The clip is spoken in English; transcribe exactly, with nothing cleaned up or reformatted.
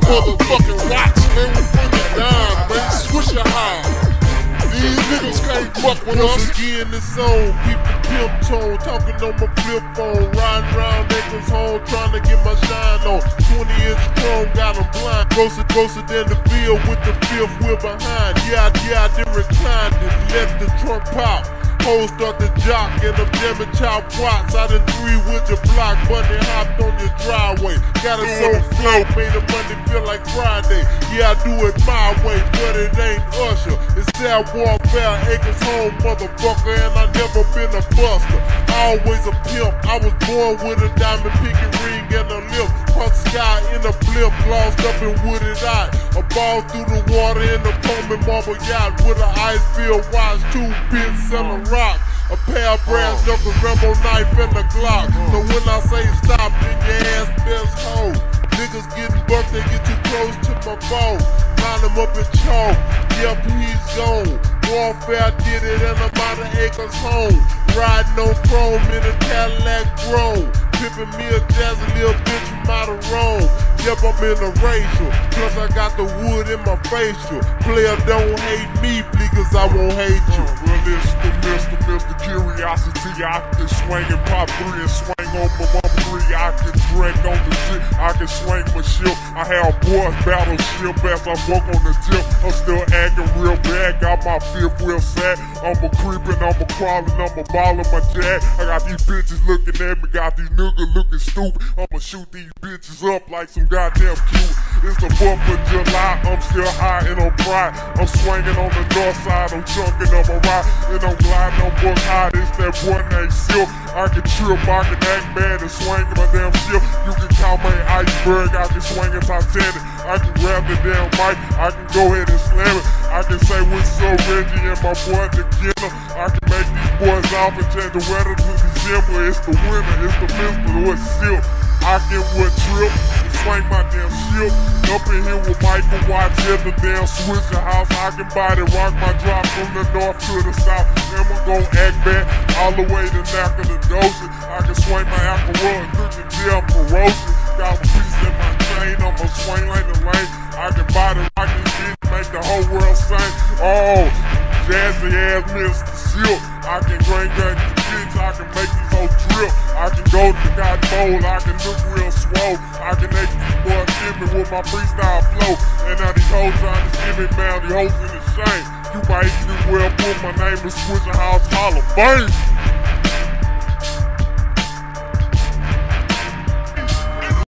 for motherfucking watch, man. We bring it down, man. Swisha House. These niggas can't fuck with us. Once again, it's on. Keep the pimp tone. Talking on my flip phone. Riding round niggas home. Trying to get my shine on. twenty inch chrome. Got them blind. Closer, closer than the field with the fifth wheel behind. Yeah, yeah, I did recline it. Let the trunk pop. Hoes start to jock and I'm jamming child plots. I done three with your block, bunny hopped on your driveway. Got a soul flow, made the money feel like Friday. Yeah, I do it my way, but it ain't Usher. It's that warfare, Acres home, motherfucker, and I never been a buster. Always a pimp, I was born with a diamond pinky ring and a lip. Punk sky in a flip, lost up in wooded eye. A ball through the water in the foaming marble yacht with an ice filled watch, two pins and a rock, a pair of brass knuckles, Rambo knife and a Glock. So when I say stop, then your ass best hoe. Niggas getting bucked, they get too close to my phone. Line him up and choke, yep, he's gone. Warfare did it and I'm out of Acres home. Riding on chrome in a Cadillac grown. Pippin' me a jazzy little bitch from out of Rome. Yep, I'm in a racial, plus I got the wood in my facial. Player don't hate me, because I won't hate you. Well, it's the Mister, Mister Curiosity. I can swing and pop three and swing on my mama three. I can drink on the shit, I can swing my ship. I have boys battleship as I walk on the tip. I'm still acting real bad, got my fifth real sad. I'm a creepin', I'm a crawlin', I'm a ballin' my dad. I got these bitches looking at me, got these niggas looking stupid. I'ma shoot these bitches up like some goddamn cute. It's the fourth of July, I'm still high and I'm pride. I'm swinging on the north side, I'm chunking on my ride. And I'm gliding on book high, it's that boy named Silk. I can trip, I can act bad and swing my damn ship. You can call me iceberg, I can swing a Titanic. I can grab the damn mic, I can go ahead and slam it. I can say what's up, Reggie and my boy the killer. I can make these boys off and change the weather to December. It's the winter, it's the mister, what's Silk. I can what trip and swing my damn shield. Up in here with Michael Watts at the damn Swisha House. I can body rock my drop from the north to the south. Then we gon' act back all the way to Nacogdoches of the Dosha. I can swing my alcohol and cook the damn ferocious. Got a piece in my chain, I'ma swing like the lane. I can body rock this shit, make the whole world sing. Oh, jazzy ass Mister Silk. I can drink that bitch, I can make this whole drip. I can go to God bowl, I can look real swole. I can make these boys give me with my freestyle flow. And now these hoes trying to give me down, these hoes in the shame. You might even well put my name in Swisha House Hall of Fame.